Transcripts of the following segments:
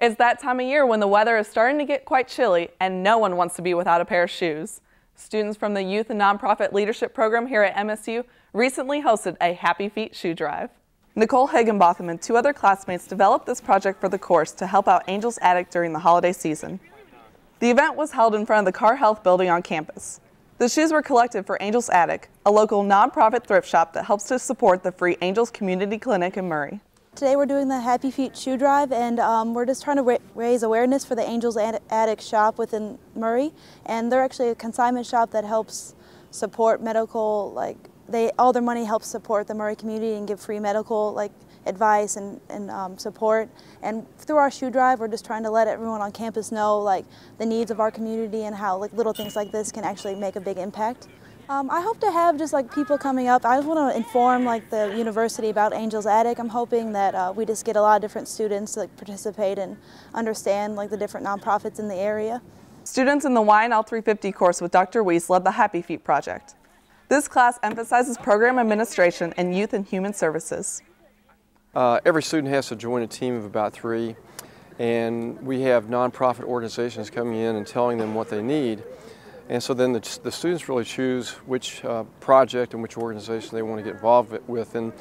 It's that time of year when the weather is starting to get quite chilly and no one wants to be without a pair of shoes. Students from the Youth and Nonprofit Leadership program here at MSU recently hosted a Happy Feet Shoe Drive. Nicole Higginbotham and two other classmates developed this project for the course to help out Angels Attic during the holiday season. The event was held in front of the Carr Health building on campus. The shoes were collected for Angels Attic, a local nonprofit thrift shop that helps to support the free Angels Community Clinic in Murray. Today we're doing the Happy Feet Shoe Drive, and we're just trying to raise awareness for the Angels Attic shop within Murray. And they're actually a consignment shop that helps support medical, all their money helps support the Murray community and give free medical advice and support. And through our shoe drive, we're just trying to let everyone on campus know the needs of our community and how little things like this can actually make a big impact. I hope to have just people coming up. I want to inform the university about Angels Attic. I'm hoping that we just get a lot of different students to participate and understand the different nonprofits in the area. Students in the YNL 350 course with Dr. Weis led the Happy Feet project. This class emphasizes program administration and youth and human services. Every student has to join a team of about three, and we have nonprofit organizations coming in and telling them what they need. And so then the students really choose which project and which organization they want to get involved with. And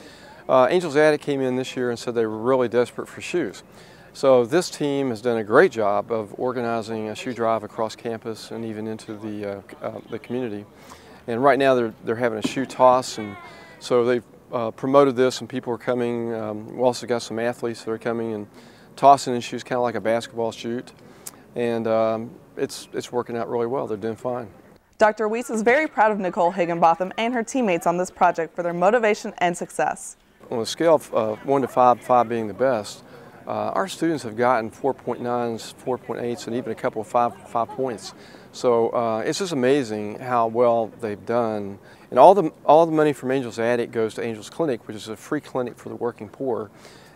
Angels Attic came in this year and said they were really desperate for shoes. So this team has done a great job of organizing a shoe drive across campus and even into the community. And right now they're having a shoe toss, and so they've promoted this and people are coming. We also got some athletes that are coming and tossing in shoes, kind of like a basketball shoot. And it's working out really well. They're doing fine. Dr. Weis is very proud of Nicole Higginbotham and her teammates on this project for their motivation and success. On a scale of 1 to 5, 5 being the best, our students have gotten 4.9s, 4.8s, and even a couple of 5 points. So it's just amazing how well they've done. And all the money from Angels Attic goes to Angels Clinic, which is a free clinic for the working poor.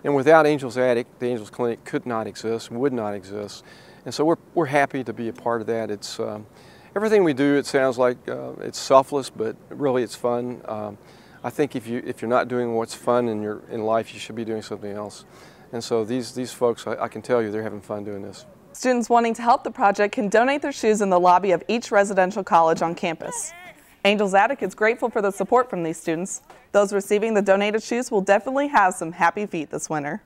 And without Angels Attic, the Angels Clinic could not exist, would not exist. And so we're happy to be a part of that. It's everything we do. It sounds like it's selfless, but really it's fun. I think if you're not doing what's fun in life, you should be doing something else. And so these folks, I can tell you, they're having fun doing this. Students wanting to help the project can donate their shoes in the lobby of each residential college on campus. Angels Attic is grateful for the support from these students. Those receiving the donated shoes will definitely have some happy feet this winter.